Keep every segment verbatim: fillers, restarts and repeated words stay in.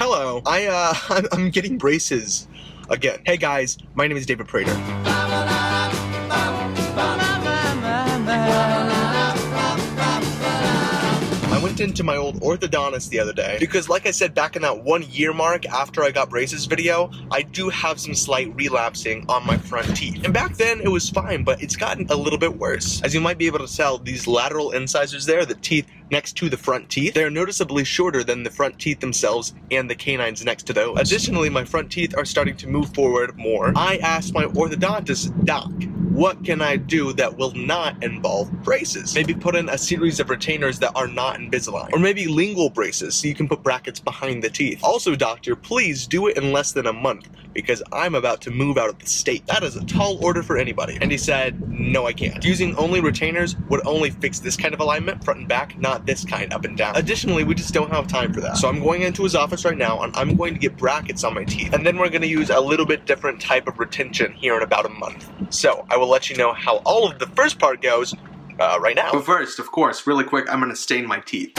Hello, I, uh, I'm, I'm getting braces again. Hey guys, my name is David Prater. I went into my old orthodontist the other day because, like I said back in that one year mark after I got braces video, I do have some slight relapsing on my front teeth. And back then it was fine, but it's gotten a little bit worse. As you might be able to tell, these lateral incisors there, the teeth next to the front teeth, they're noticeably shorter than the front teeth themselves and the canines next to those. Additionally, my front teeth are starting to move forward more. I asked my orthodontist, "Doc, what can I do that will not involve braces? Maybe put in a series of retainers that are not Invisalign, or maybe lingual braces so you can put brackets behind the teeth. Also, doctor, please do it in less than a month because I'm about to move out of the state." That is a tall order for anybody. And he said, no, I can't. Using only retainers would only fix this kind of alignment, front and back, not this kind up and down. Additionally, we just don't have time for that. So I'm going into his office right now and I'm going to get brackets on my teeth. And then we're gonna use a little bit different type of retention here in about a month. So I will let you know how all of the first part goes uh, right now. But first, of course, really quick, I'm gonna stain my teeth.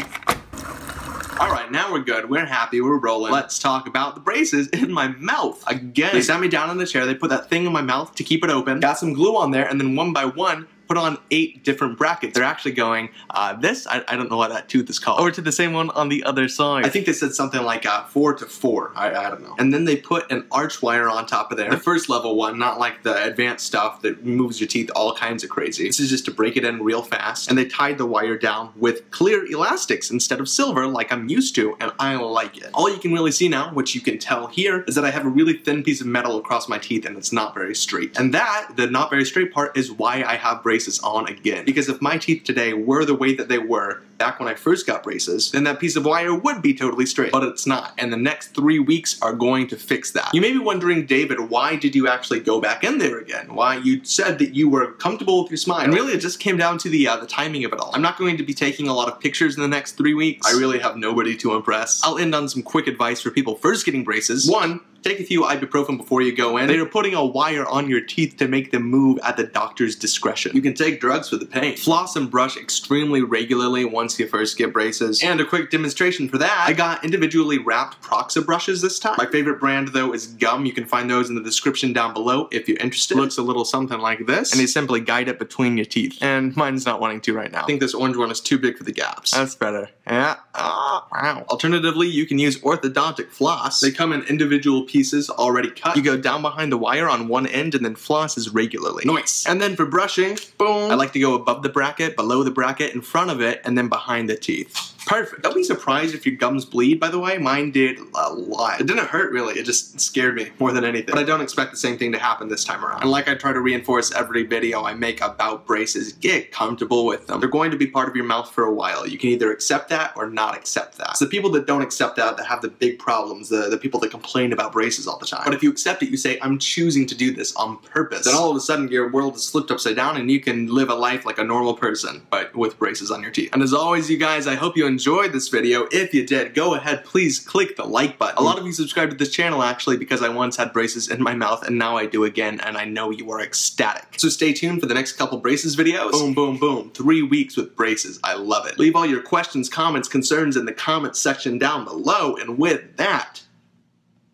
All right, now we're good, we're happy, we're rolling. Let's talk about the braces in my mouth again. They sat me down in the chair, they put that thing in my mouth to keep it open, got some glue on there, and then one by one, put on eight different brackets. They're actually going, uh, this, I, I don't know what that tooth is called, over to the same one on the other side. I think they said something like uh, four to four, I, I don't know. And then they put an arch wire on top of there. The first level one, not like the advanced stuff that moves your teeth all kinds of crazy. This is just to break it in real fast. And they tied the wire down with clear elastics instead of silver like I'm used to, and I like it. All you can really see now, which you can tell here, is that I have a really thin piece of metal across my teeth and it's not very straight. And that, the not very straight part, is why I have braces on again, because if my teeth today were the way that they were back when I first got braces, then that piece of wire would be totally straight, but it's not, and the next three weeks are going to fix that. You may be wondering, David, why did you actually go back in there again? Why, you said that you were comfortable with your smile, and really it just came down to the uh, the timing of it all. I'm not going to be taking a lot of pictures in the next three weeks. I really have nobody to impress. I'll end on some quick advice for people first getting braces. One, take a few ibuprofen before you go in. They are putting a wire on your teeth to make them move at the doctor's discretion. You can take drugs for the pain. Floss and brush extremely regularly once you first get braces. And a quick demonstration for that, I got individually wrapped Proxabrushes this time. My favorite brand though is Gum. You can find those in the description down below if you're interested. Looks a little something like this, and they simply guide it between your teeth. And mine's not wanting to right now. I think this orange one is too big for the gaps. That's better. Yeah. Ah, wow. Alternatively, you can use orthodontic floss. They come in individual pieces already cut. You go down behind the wire on one end and then flosses regularly. Nice. And then for brushing, boom. I like to go above the bracket, below the bracket, in front of it, and then behind the teeth. Perfect. Don't be surprised if your gums bleed, by the way. Mine did a lot. It didn't hurt, really. It just scared me more than anything. But I don't expect the same thing to happen this time around. And like I try to reinforce every video I make about braces, get comfortable with them. They're going to be part of your mouth for a while. You can either accept that or not accept that. It's the people that don't accept that that have the big problems, the, the people that complain about braces all the time. But if you accept it, you say, I'm choosing to do this on purpose. Then all of a sudden, your world is flipped upside down and you can live a life like a normal person, but with braces on your teeth. And as always, you guys, I hope you enjoyed this video. If you did, go ahead, please click the like button. A lot of you subscribe to this channel actually because I once had braces in my mouth and now I do again, and I know you are ecstatic. So stay tuned for the next couple braces videos. Boom, boom, boom. Three weeks with braces. I love it. Leave all your questions, comments, concerns in the comments section down below, and with that,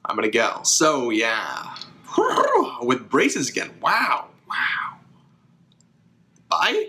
I'm gonna go. So yeah, with braces again. Wow, wow. Bye.